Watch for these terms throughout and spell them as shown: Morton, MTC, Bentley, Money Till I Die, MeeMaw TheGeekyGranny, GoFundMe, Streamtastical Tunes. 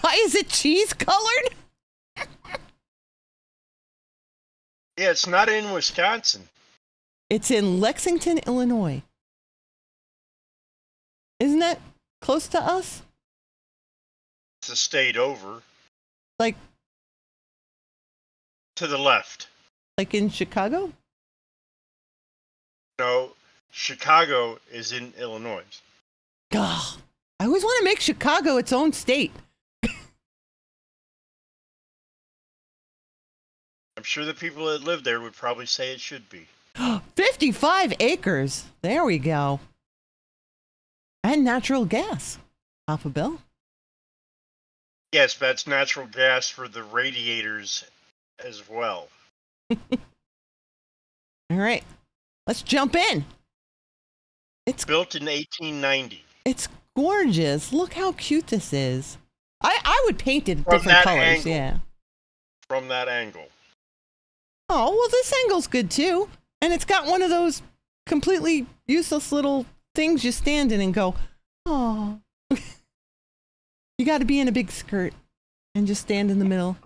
Why is it cheese colored? Yeah, it's not in Wisconsin. It's in Lexington, Illinois. Isn't that close to us? It's a state over. Like? To the left. Like in Chicago? No, Chicago is in Illinois. God, I always want to make Chicago its own state. I'm sure the people that live there would probably say it should be. 55 acres. There we go. And natural gas. Half a bill. Yes, that's natural gas for the radiators as well. All right. Let's jump in. It's built in 1890. It's gorgeous. Look how cute this is. I would paint it different colors. Yeah. From that angle. Oh, well, this angle's good, too. And it's got one of those completely useless little things you stand in and go, oh. You got to be in a big skirt and just stand in the middle.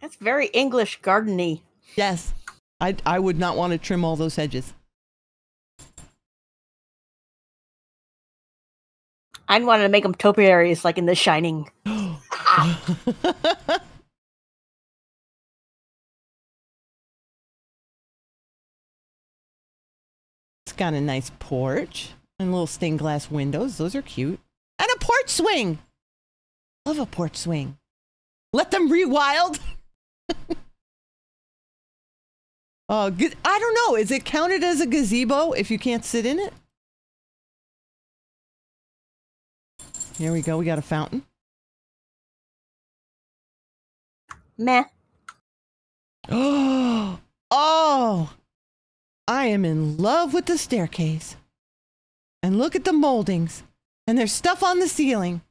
That's very English garden-y. Yes. I would not want to trim all those hedges. I'd want to make them topiaries like in The Shining. Got a nice porch and little stained glass windows. Those are cute. And a porch swing. Love a porch swing. Let them rewild. Oh, I don't know. Is it counted as a gazebo if you can't sit in it? Here we go. We got a fountain. Meh. Oh. Oh. I am in love with the staircase. And look at the moldings. And there's stuff on the ceiling.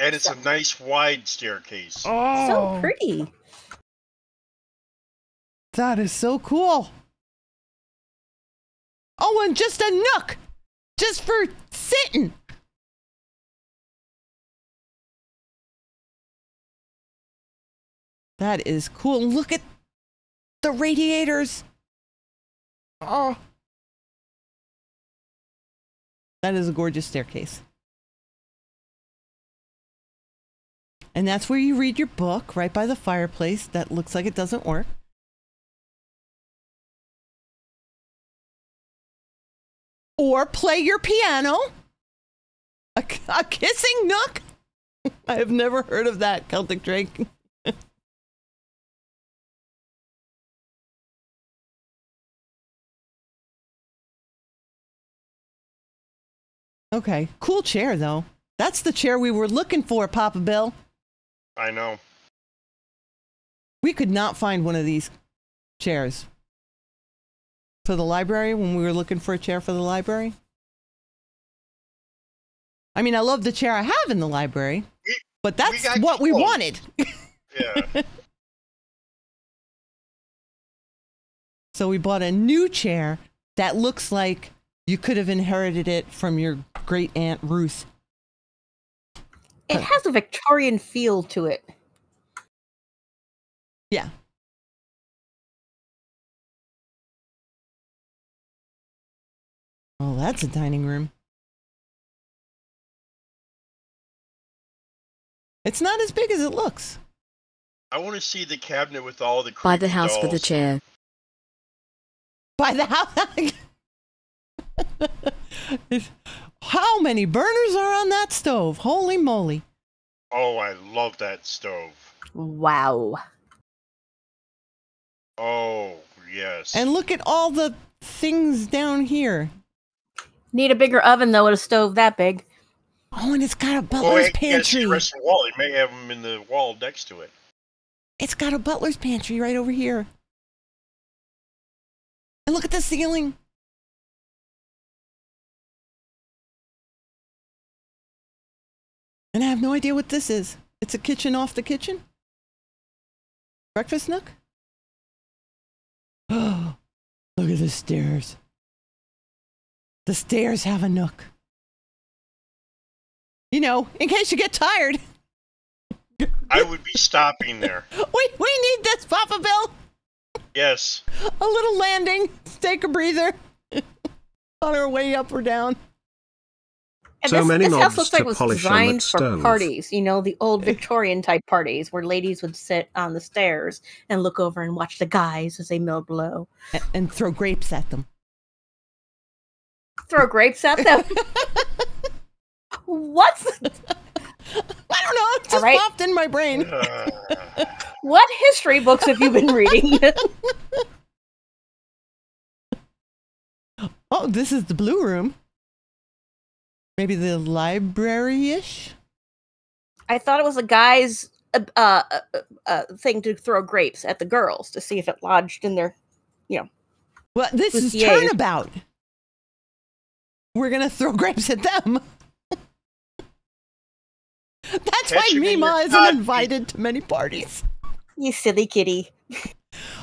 And it's a nice wide staircase. Oh. So pretty. That is so cool. Oh, and just a nook. Just for sitting. That is cool. Look at the radiators. Oh, that is a gorgeous staircase. And that's where you read your book, right by the fireplace that looks like it doesn't work. Or play your piano. A kissing nook. I have never heard of that Celtic drink. Okay, cool chair, though. That's the chair we were looking for, Papa Bill. I know. We could not find one of these chairs for the library when we were looking for a chair for the library. I mean, I love the chair I have in the library, but that's what we wanted. Yeah. So we bought a new chair that looks like you could have inherited it from your great aunt Ruth. It has a Victorian feel to it. Yeah. Oh, that's a dining room. It's not as big as it looks. I want to see the cabinet with all the creepy dolls. Buy the house for the chair. Buy the house. How many burners are on that stove? Holy moly. Oh, I love that stove. Wow. Oh, yes. And look at all the things down here. Need a bigger oven, though, with a stove that big. Oh, and it's got a butler's pantry. Rest of the wall. It may have them in the wall next to it. It's got a butler's pantry right over here. And look at the ceiling. And I have no idea what this is. It's a kitchen off the kitchen? Breakfast nook? Oh, look at the stairs. The stairs have a nook. You know, in case you get tired. I would be stopping there. We need this, Papa Bill. Yes. A little landing. Take a breather. On our way up or down. And so this house looks like it was designed for parties, you know, the old Victorian type parties where ladies would sit on the stairs and look over and watch the guys as they milled below. And throw grapes at them. Throw grapes at them? What? I don't know. It just popped in my brain. What history books have you been reading? Oh, this is the blue room. Maybe the library-ish? I thought it was a guy's thing to throw grapes at the girls to see if it lodged in their, you know. Well, this is turnabout. We're going to throw grapes at them. That's why MeeMaw isn't invited to many parties. You silly kitty.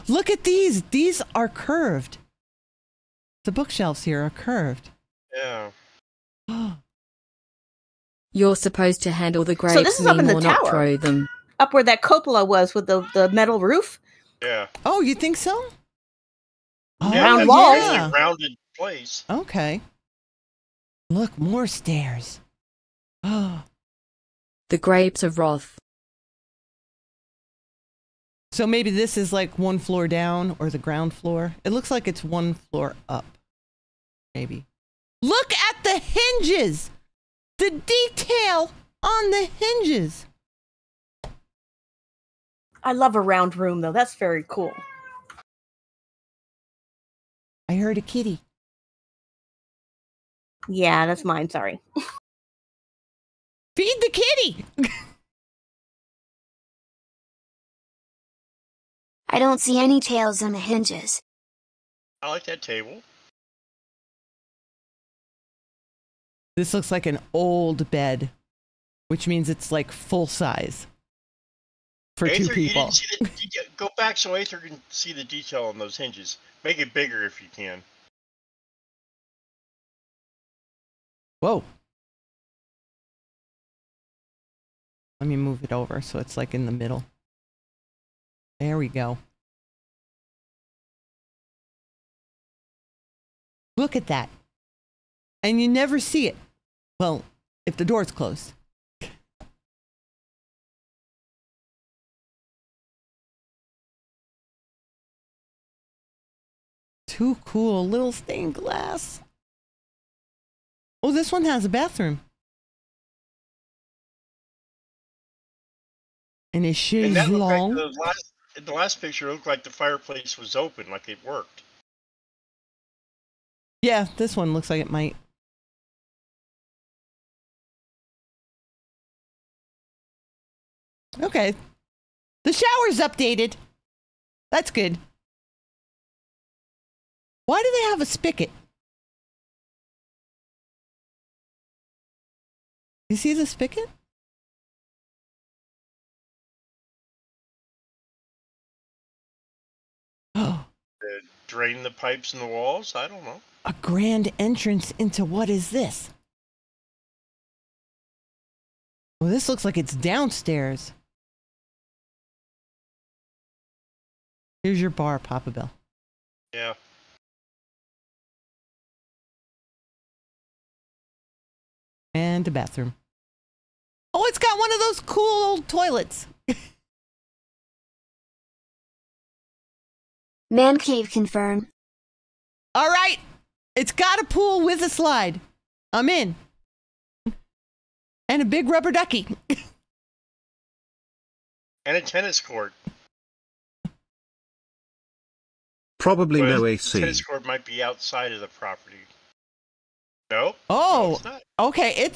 Look at these. These are curved. The bookshelves here are curved. Yeah. You're supposed to handle the grapes, so this is up in the tower, throw them. Up where that cupola was with the metal roof? Yeah. Oh, you think so? Oh, yeah, round wall. Yeah. Rounded place. Okay. Look, more stairs. Oh. The grapes of wrath. So maybe this is like one floor down or the ground floor. It looks like it's one floor up. Maybe. Look at the hinges! The detail on the hinges! I love a round room, though. That's very cool. I heard a kitty. Yeah, that's mine. Sorry. Feed the kitty! I don't see any tails on the hinges. I like that table. This looks like an old bed, which means it's like full size for Aether, two people. Go back so Aether can see the detail on those hinges. Make it bigger if you can. Whoa. Let me move it over so it's like in the middle. There we go. Look at that. And you never see it. Well, if the door's closed. Too cool. Little stained glass. Oh, this one has a bathroom. And it shades long. Like the last picture looked like the fireplace was open, like it worked. Yeah, this one looks like it might. Okay. The shower's updated. That's good. Why do they have a spigot? You see the spigot? Oh. Drain the pipes in the walls? I don't know. A grand entrance into what is this? Well, this looks like it's downstairs. Here's your bar, Papa Bill. Yeah. And a bathroom. Oh, it's got one of those cool old toilets. Man cave confirmed. All right. It's got a pool with a slide. I'm in. And a big rubber ducky. And a tennis court. Probably no AC. The tennis court might be outside of the property. No? Oh, no, it's not. Okay.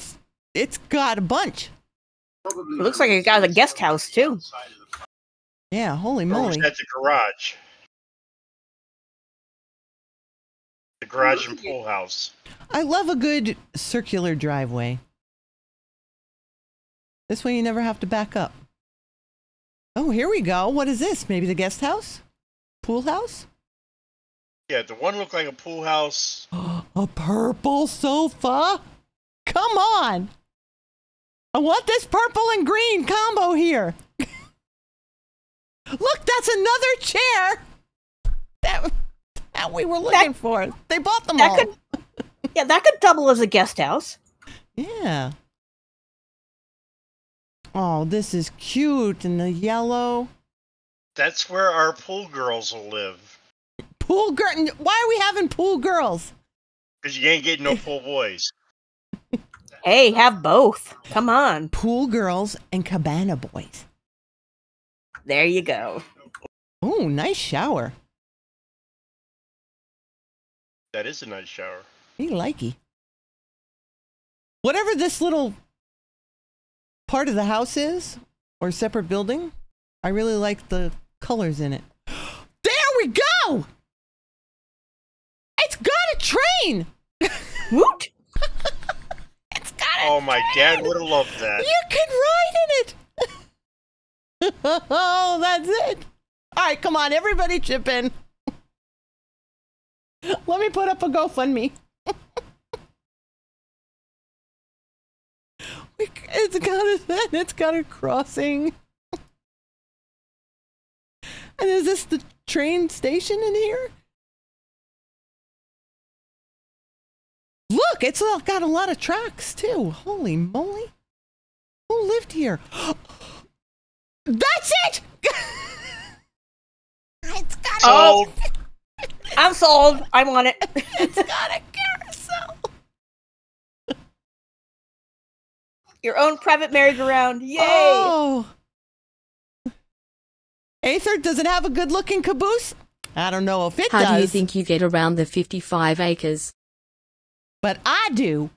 It's got a bunch. Probably it looks like it's got a guest house, too. Yeah, holy moly. That's a garage. The garage and pool house. I love a good circular driveway. This way you never have to back up. Oh, here we go. What is this? Maybe the guest house? Pool house? Yeah, the one looked like a pool house. A purple sofa? Come on! I want this purple and green combo here. Look, that's another chair that we were looking for. They bought them all. Yeah, that could double as a guest house. Yeah. Oh, this is cute in the yellow. That's where our pool girls will live. Pool girl? Why are we having pool girls? Because you ain't getting no pool boys. Hey, have both. Come on. Pool girls and cabana boys. There you go. Oh, nice shower. That is a nice shower. Hey, likey. Whatever this little part of the house is, or separate building, I really like the colors in it. There we go! It's got a train! Woot! It's got a train! Oh, my dad would have loved that. You can ride in it! Oh, that's it! All right, come on, everybody chip in. Let me put up a GoFundMe. It's got a crossing. And is this the train station in here? Look, it's got a lot of tracks too. Holy moly. Who lived here? That's it! It's got sold. I'm sold. I want it. It's got a carousel. Your own private merry-go-round. Yay! Oh. Aether, does it have a good-looking caboose? I don't know if it does. How do you think you get around the 55 acres? But I do.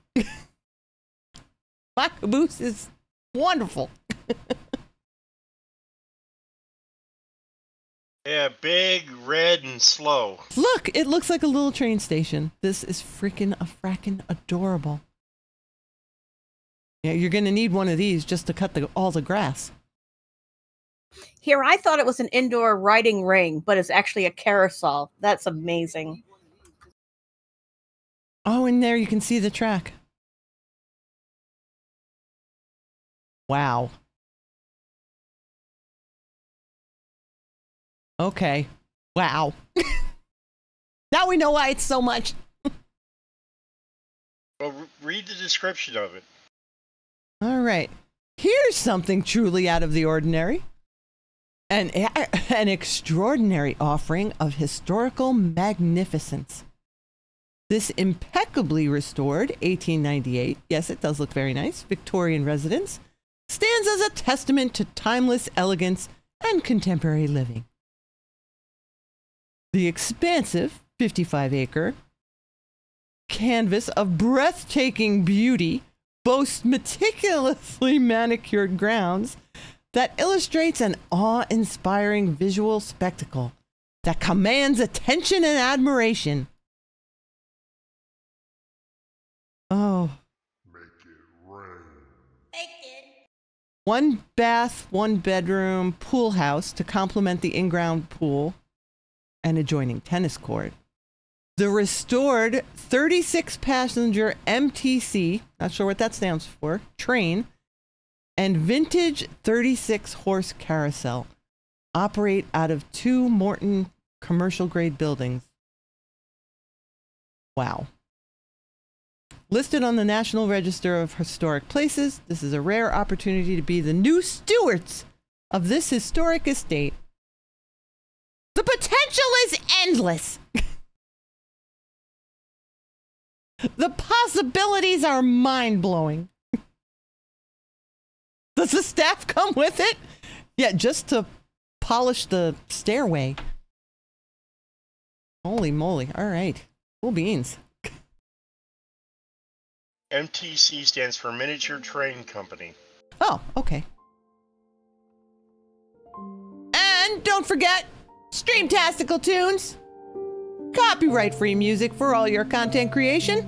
My caboose is wonderful. Yeah, big, red, and slow. Look, it looks like a little train station. This is frackin' adorable. Yeah, you're going to need one of these just to cut all the grass. Here, I thought it was an indoor riding ring, but it's actually a carousel. That's amazing. Oh, in there you can see the track. Wow. Okay. Wow. Now we know why it's so much. Well, read the description of it. All right. Here's something truly out of the ordinary. An extraordinary offering of historical magnificence. This impeccably restored 1898, yes, it does look very nice, Victorian residence, stands as a testament to timeless elegance and contemporary living. The expansive 55-acre canvas of breathtaking beauty boasts meticulously manicured grounds that illustrates an awe-inspiring visual spectacle that commands attention and admiration. Oh. Make it rain. Make it. One bath, one bedroom pool house to complement the in-ground pool and adjoining tennis court. The restored 36-passenger MTC, not sure what that stands for, train, and vintage 36-horse carousel operate out of two Morton commercial-grade buildings. Wow. Listed on the National Register of Historic Places, this is a rare opportunity to be the new stewards of this historic estate. The potential is endless. The possibilities are mind-blowing. Does the staff come with it? Yeah, just to polish the stairway. Holy moly. All right. Cool beans. MTC stands for Miniature Train Company. Oh, okay. And don't forget, Streamtastical Tunes. Copyright-free music for all your content creation.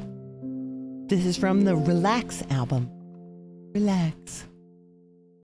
This is from the Relax album. Relax.